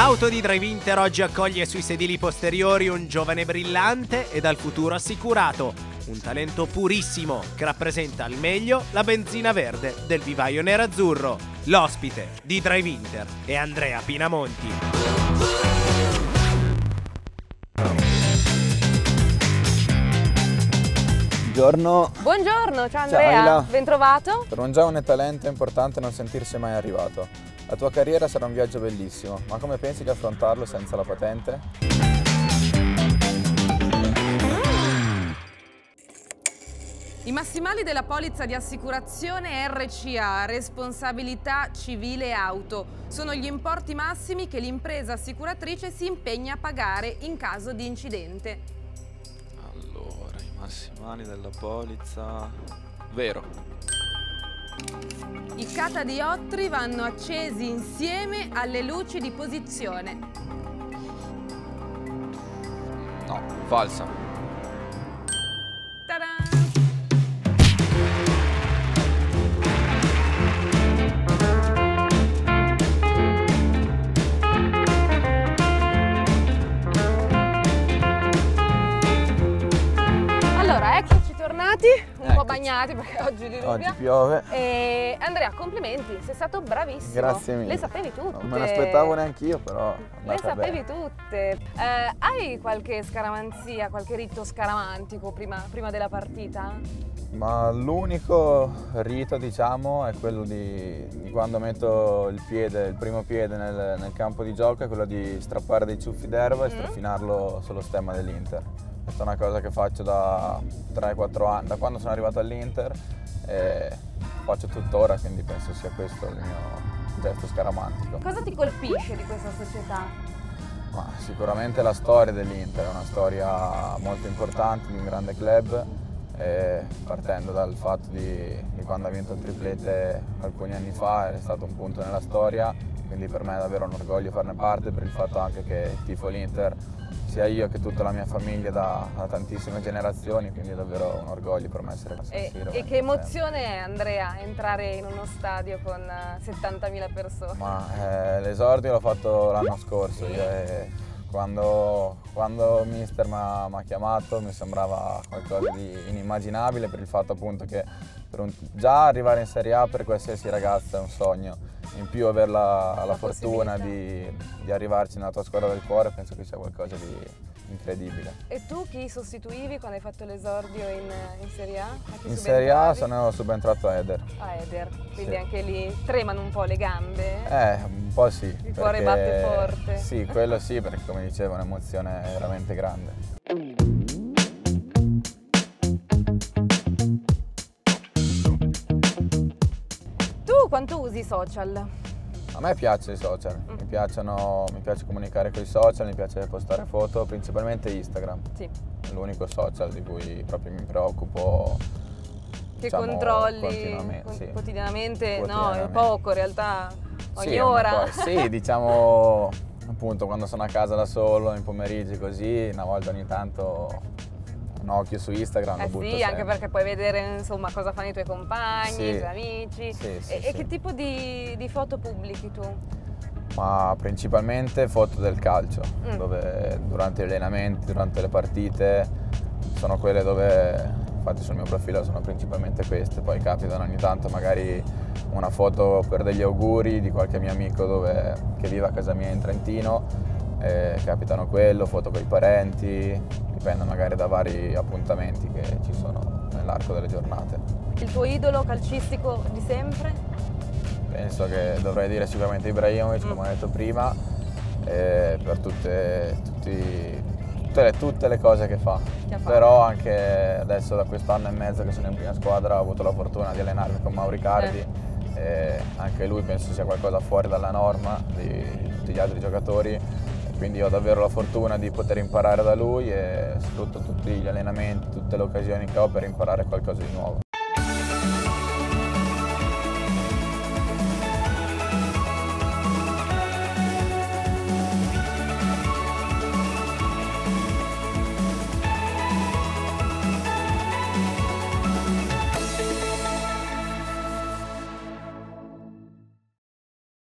L'auto di Drive-Inter oggi accoglie sui sedili posteriori un giovane brillante e dal futuro assicurato, un talento purissimo che rappresenta al meglio la benzina verde del vivaio nerazzurro. L'ospite di Drive-Inter è Andrea Pinamonti. Buongiorno, ciao Andrea, ciao, ben trovato. Per un giovane talento è importante non sentirsi mai arrivato. La tua carriera sarà un viaggio bellissimo, ma come pensi di affrontarlo senza la patente? I massimali della polizza di assicurazione RCA, responsabilità civile auto, sono gli importi massimi che l'impresa assicuratrice si impegna a pagare in caso di incidente. Massimali della polizza, vero. I catadiottri vanno accesi insieme alle luci di posizione. No, falsa. Ta-da! Bagnati perché oggi di Rubia. Oggi piove. E Andrea, complimenti, sei stato bravissimo. Grazie mille. Le sapevi tutte. Non me ne aspettavo neanche io, però le sapevi tutte. Hai qualche scaramanzia, qualche rito scaramantico prima della partita? Ma l'unico rito, diciamo, è quello di quando metto il primo piede nel campo di gioco, è quello di strappare dei ciuffi d'erba e strofinarlo sullo stemma dell'Inter. Questa è una cosa che faccio da 3-4 anni, da quando sono arrivato all'Inter, e faccio tuttora, quindi penso sia questo il mio gesto scaramantico. Cosa ti colpisce di questa società? Ma sicuramente la storia dell'Inter, è una storia molto importante, di un grande club, e partendo dal fatto di quando ha vinto il triplete alcuni anni fa, è stato un punto nella storia, quindi per me è davvero un orgoglio farne parte, per il fatto anche che tifo l'Inter sia io che tutta la mia famiglia da tantissime generazioni, quindi è davvero un orgoglio per me essere a San Siro. E che emozione è, Andrea, entrare in uno stadio con 70.000 persone? Ma l'esordio l'ho fatto l'anno scorso, quando il mister mi ha chiamato mi sembrava qualcosa di inimmaginabile, per il fatto appunto che già arrivare in Serie A per qualsiasi ragazza è un sogno, in più avere la fortuna di arrivarci nella tua squadra del cuore penso che sia qualcosa di incredibile. E tu chi sostituivi quando hai fatto l'esordio in Serie A? In Serie A sono subentrato a Eder. A Eder, quindi sì. Anche lì tremano un po' le gambe? Un po' sì. Il cuore batte forte? Sì, quello sì, perché come dicevo è un'emozione veramente grande. Quanto usi i social? A me piacciono i social, mi piace comunicare con i social, mi piace postare foto, principalmente Instagram. Sì. È l'unico social di cui proprio mi preoccupo. Che diciamo, controlli quotidianamente? No, è poco in realtà, ogni ora. Sì, diciamo appunto quando sono a casa da solo, in pomeriggio così, una volta ogni tanto un occhio su Instagram. Sì, anche sempre, perché puoi vedere insomma cosa fanno i tuoi compagni, i tuoi amici. Sì. Che tipo di foto pubblichi tu? Ma principalmente foto del calcio, dove durante gli allenamenti, durante le partite, sono quelle dove, infatti sul mio profilo sono principalmente queste, poi capitano ogni tanto magari una foto per degli auguri di qualche mio amico che vive a casa mia in Trentino, capitano quello, foto con i parenti, dipende magari da vari appuntamenti che ci sono nell'arco delle giornate. Il tuo idolo calcistico di sempre? Penso che dovrei dire sicuramente Ibrahimovic, come ho detto prima, per tutte le cose che fa. Però anche adesso da quest'anno e mezzo che sono in prima squadra ho avuto la fortuna di allenarmi con Mauro Riccardi, anche lui penso sia qualcosa fuori dalla norma di tutti gli altri giocatori. Quindi ho davvero la fortuna di poter imparare da lui e sfrutto tutti gli allenamenti, tutte le occasioni che ho per imparare qualcosa di nuovo.